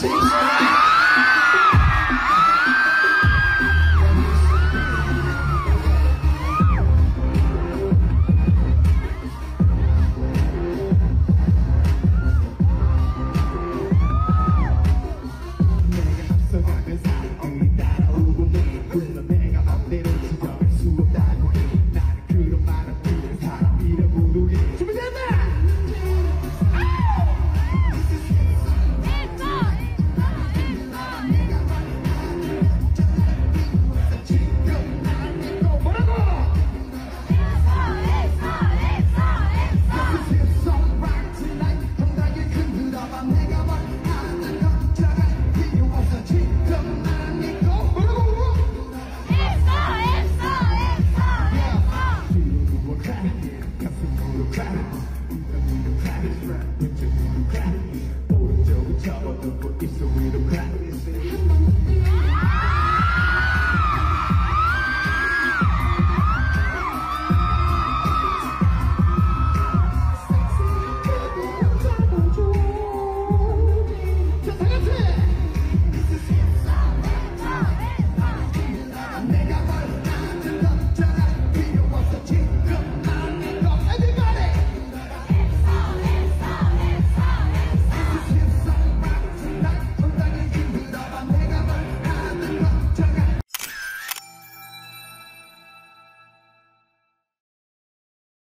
This is